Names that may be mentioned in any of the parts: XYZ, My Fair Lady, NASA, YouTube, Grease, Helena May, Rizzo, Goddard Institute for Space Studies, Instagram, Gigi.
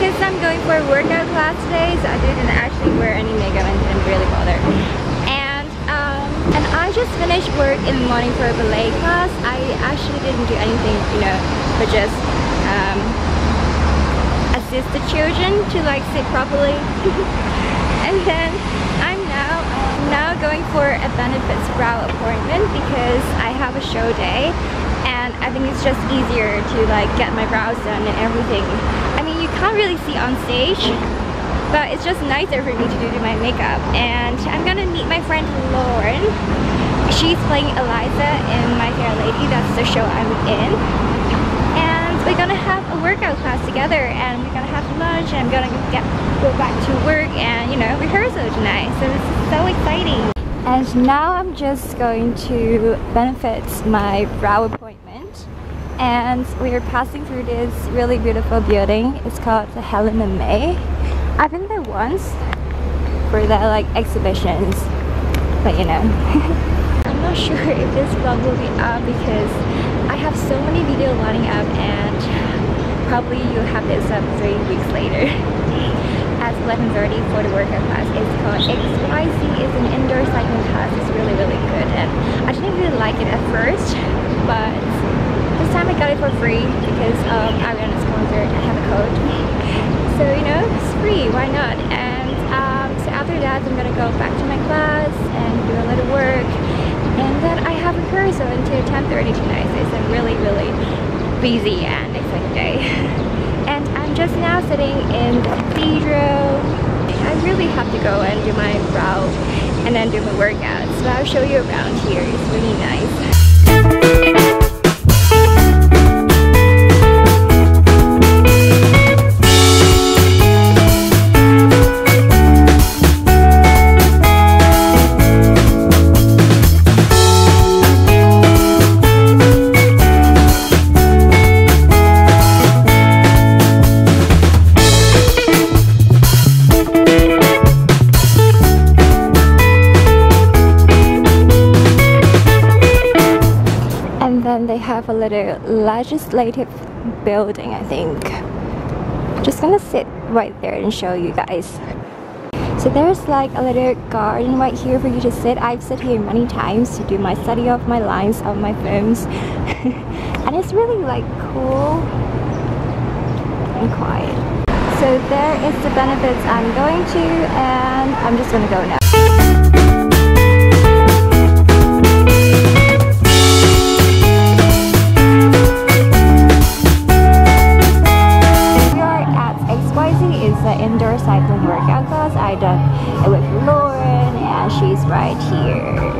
because I'm going for a workout class today, so I didn't actually wear any makeup and didn't really bother. And I just finished work in the morning for a ballet class. I actually didn't do anything, you know, but just assist the children to like sit properly. And then I'm now going for a benefits brow appointment because I have a show day, and I think it's just easier to like get my brows done and everything. I mean, you can't really see on stage, but it's just nicer for me to do my makeup. And I'm gonna meet my friend Lauren. She's playing Eliza in My Fair Lady. That's the show I'm in. And we're gonna have a workout class together, and we're gonna have lunch, and I'm gonna go back to work and, you know, rehearsal tonight. So this is so exciting. And now I'm just going to benefit my brow appointment. And we are passing through this really beautiful building. It's called the Helena May. I've been there once for the like exhibitions, but you know. I'm not sure if this vlog will be up because I have so many videos lining up, and probably you'll have this up 3 weeks later. At 11:30 for the workout class. It's called XYZ. It's an indoor cycling class. It's really, really good, and I didn't really like it at first, but this time I got it for free because I ran a sponsor and I have a code. So, you know, it's free, why not? And so after that, I'm gonna go back to my class and do a little work. And then I have a rehearsal until 10:30 tonight. So it's a really, really busy and exciting day. And I'm just now sitting in the cathedral. I really have to go and do my brow and then do my workouts. So I'll show you around here. It's really nice. A little legislative building, I think. Just gonna sit right there and show you guys. So there's like a little garden right here for you to sit. I've sat here many times to do my study of my lines of my films. And it's really like cool and quiet. So there is the benefits I'm going to, and I'm just gonna go now. Indoor cycling workout class. I done it with Lauren, and she's right here.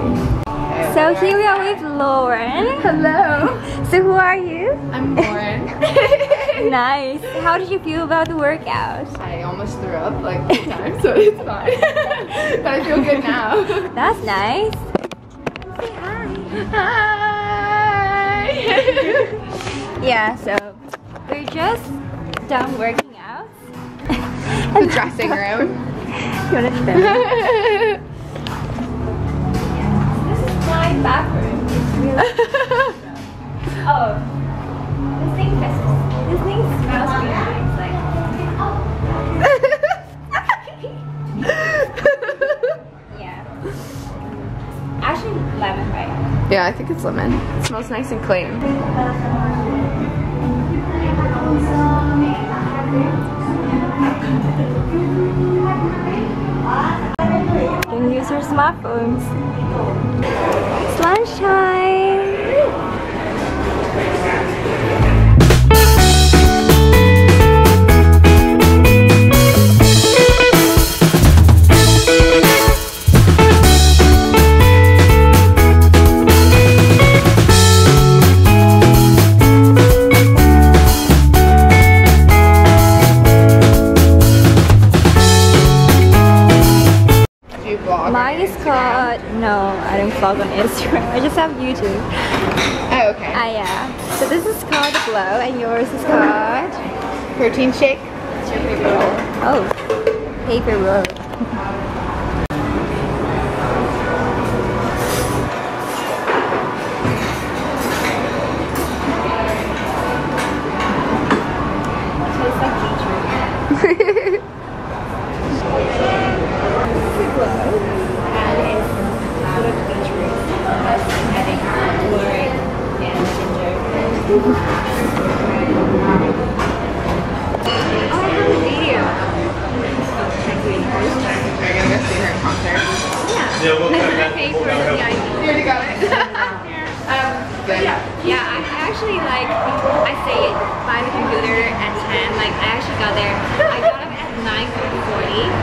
So here we are with Lauren. Hello. So who are you? I'm Lauren. Nice. How did you feel about the workout? I almost threw up like 3 times, so it's fine. But I feel good now. That's nice. Say hi. Hi. Yeah. So we're just done working. The dressing room. This is my bathroom. It's really oh, this thing smells good. It's like yeah. Actually, lemon, right? Yeah, I think it's lemon. It smells nice and clean. Can use your smartphones. It's lunchtime. Vlog on Instagram. I just have YouTube. Oh, okay. Yeah. So this is called Glow, and yours is called Protein Shake. It's your paper roll. Oh, paper roll. It tastes like Gigi. Yeah, we'll cut that. You already got it. But yeah, I actually like, I stay by the computer at 10. Like, I actually got there. I got up at 9:40.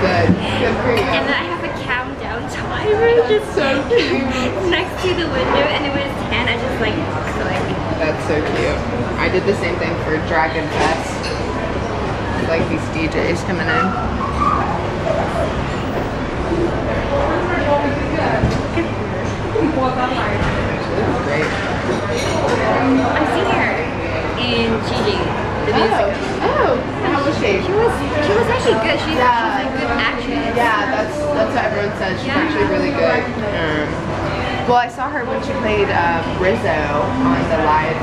Good. Good for you. And then I have a countdown timer just so cute next to the window, and it was 10. I just like click. That's so cute. I did the same thing for Dragon Fest. Like these DJs coming in. Great. I've seen her in Gigi, the musical. Oh, how was she? She was actually good. She's a good actress. Yeah, that's what everyone says. She's actually really good. Well, I saw her when she played Rizzo on the live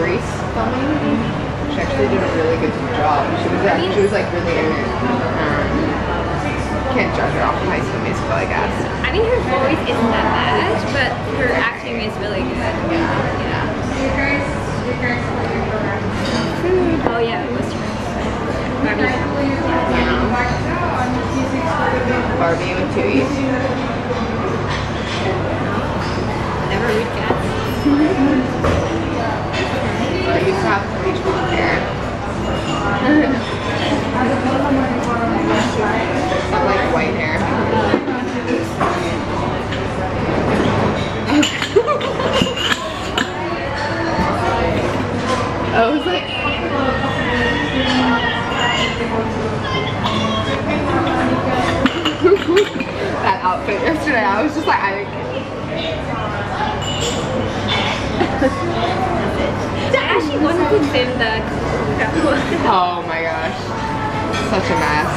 Grease filming. She actually did a really good job. She was like really in it. Can't judge her off of High School Musical, I guess. I mean, her voice isn't that bad, but her acting is really good. Yeah. Oh yeah, it was her. Barbie with 2 E's. Never read cats. I used to have to reach one there. I like white hair. I was like, that outfit yesterday, I was just like, I didn't care. I actually wanted to film the Oh my gosh. Such a mess.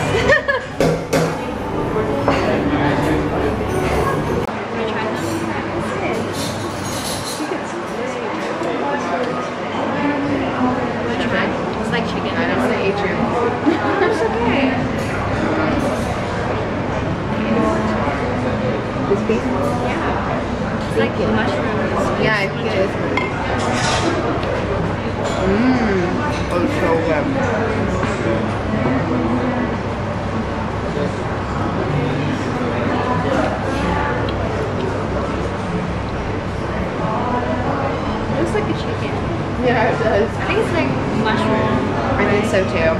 Yeah, it does. I think it's like mushroom. I think so too.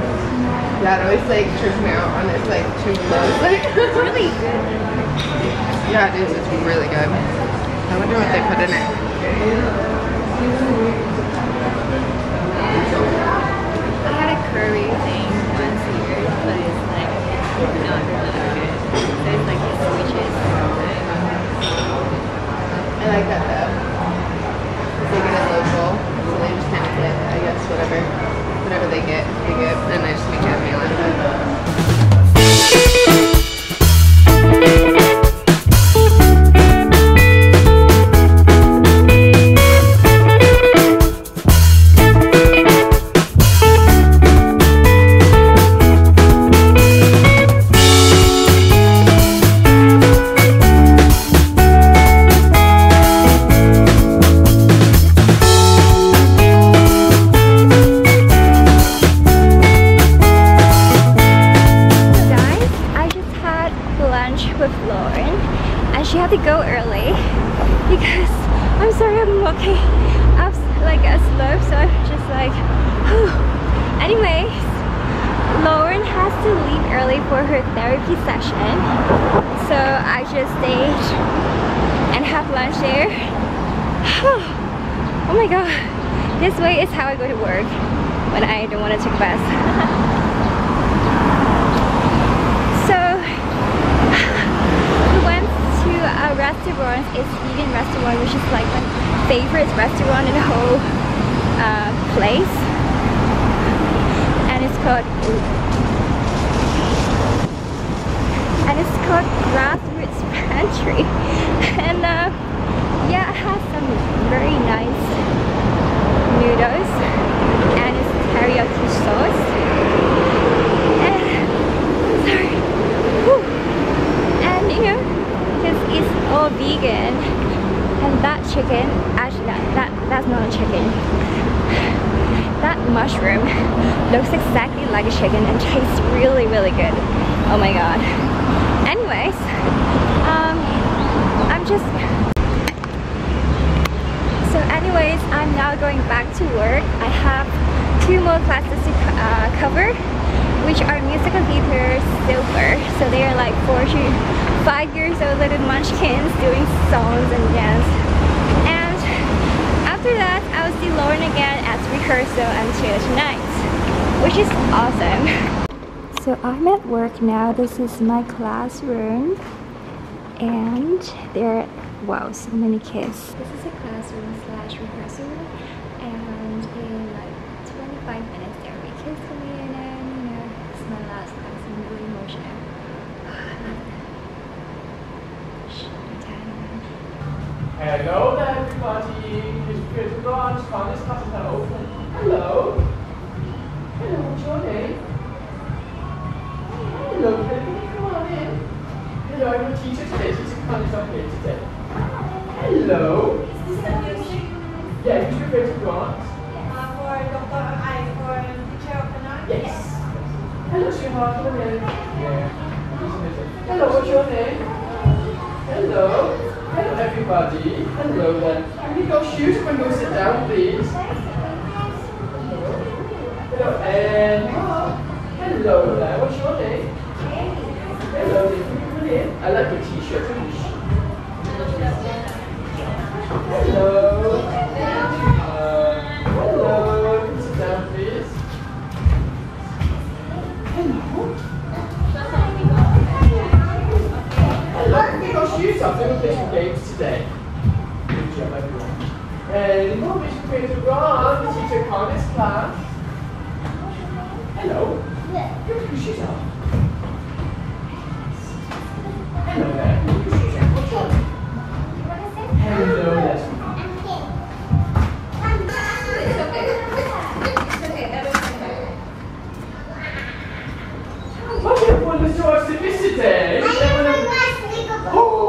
That always like trips me out on its like too low. It's really good. Yeah, it is. It's really good. I wonder what they put in it. I had a curry thing once a year, but it's like not really good. There's like the switches. I like that though. Whatever they get, and I just make a meal out for her therapy session, so I just stayed and have lunch there. Oh my god, this way is how I go to work when I don't want to take a bus. So we went to a restaurant, it's vegan restaurant, which is like my favorite restaurant in the whole place, and it's called Grassroots Pantry. And yeah, it has some very nice noodles and it's teriyaki sauce. And sorry. Whew. And you know, since it's all vegan, and that chicken, actually that's not a chicken. mushroom. Looks exactly like a chicken and tastes really, really good. Oh my god. Anyways, I'm now going back to work. I have two more classes to cover, which are musical theater silver. So they are like 4 to 5 years old little munchkins doing songs and dance. And after that, I will see Lauren again at rehearsal until tonight, which is awesome. So I'm at work now. This is my classroom, and there are, wow, so many kids. This is a classroom slash rehearsal, and in like 25 minutes there will be kids coming in, and you know, it's my last class. I'm really emotional. Shh, I'm tired. Hello there, everybody. It's good branch. Oh, this class is now open. Hello. Hello, what's your name? Oh, hello, can you come on in? Hello, I'm a teacher today. She's coming up here today. Hello. Is this a music? Yeah, who's your favorite branch? Yes. For Dr. I, for teacher of the night? Yes. Hello, sweetheart. Hello, what's your name? Hello. Hello, everybody. Hello there. Can you go shoes when you sit down, please? Hello. Hello, and hello there. What's your name? Hello, did you come in? I like your t-shirt. Hello. Hello. Can you sit down, please? Hello. Hello. Can you go shoes up? We're going to play some games today. Good job, everyone. And what is your favorite branch? The teacher called this class. Hello. Yeah. Can you go shoes up? Hello there. Can you go shoes up? What's up? Hello there. Today. Oh,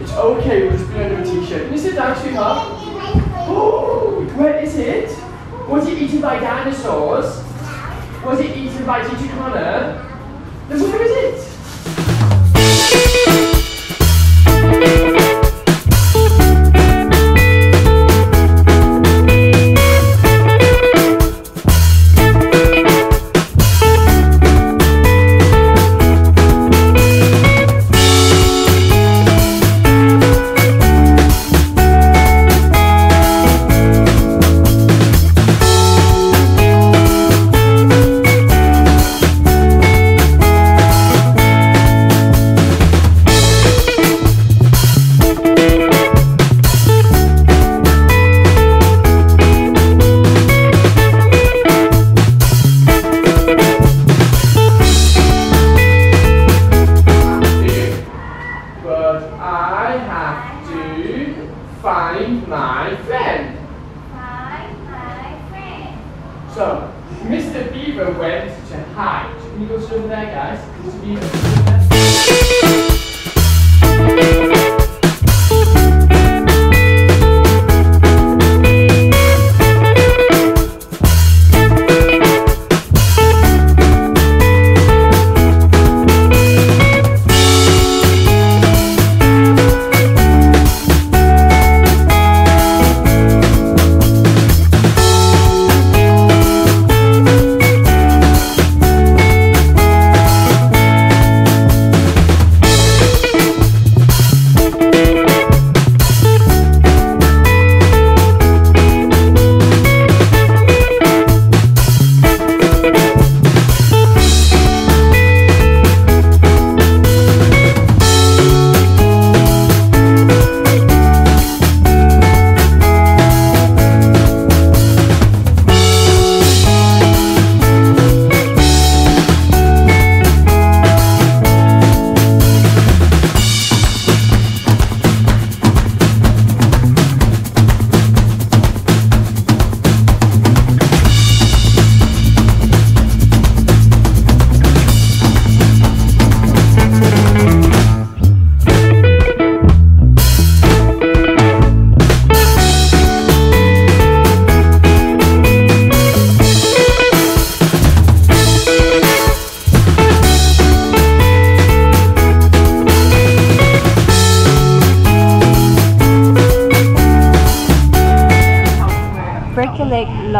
it's okay, we'll just put on a t-shirt. Can you sit down, sweetheart? Oh, where is it? Was it eaten by dinosaurs? Was it eaten by Gigi Connor? Where is it?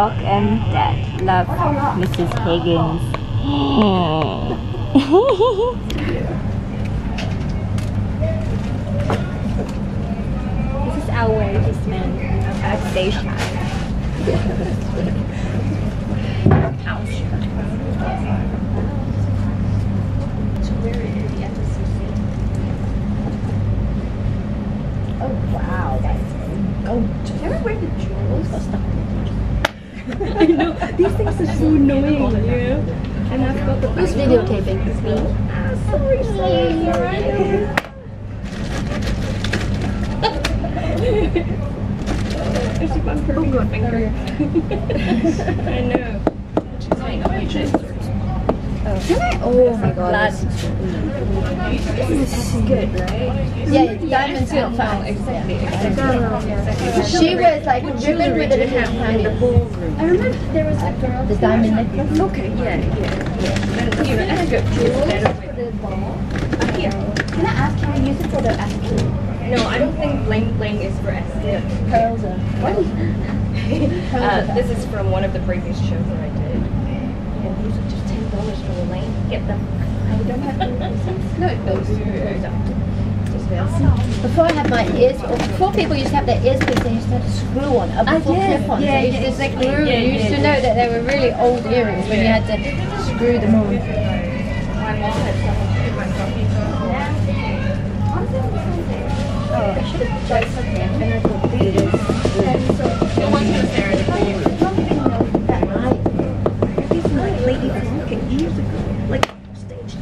Doc and Dad. Love, Mrs. Higgins. This is our station. So where is the FCC? Oh wow, that's gorgeous. Is there where the jewels are stuck? I know, these things are so annoying, yeah. And I've got the... Who's videotaping? It's me. Ah, sorry, sorry. She bumped her finger. I know. Can I? Oh my god. This is good, right? Yeah, diamonds feel fine. Exactly. She was like driven with it in the ballroom. I remember there was a girl. The diamond necklace? Okay, yeah. You know, good. For the ball. Here. Can I ask, can we use it for the asking? No, I don't think bling is for asking. Pearls are. What? This is from one of the previous shows that I did. And these are just $10 for the lane. Get them. I don't have to. No, it goes. Before I have my ears, or before people used to have their ears pierced, they used to have a screw on, a clip on. Yeah, so used to screw. You used to know that they were really old earrings when you had to screw them on. My mom had someone do my coffee. Oh, I should have tried something. I'm going to go beat it. The one who's there is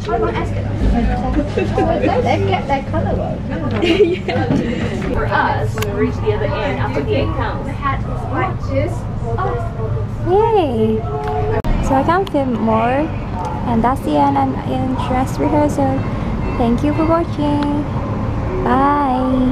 I want to ask it. They get that colour work. Yeah. For us, when we reach the other end, after the 8 pounds. The hat is like this. Yay! So I can't film more. And that's the end of dress rehearsal. Thank you for watching. Bye!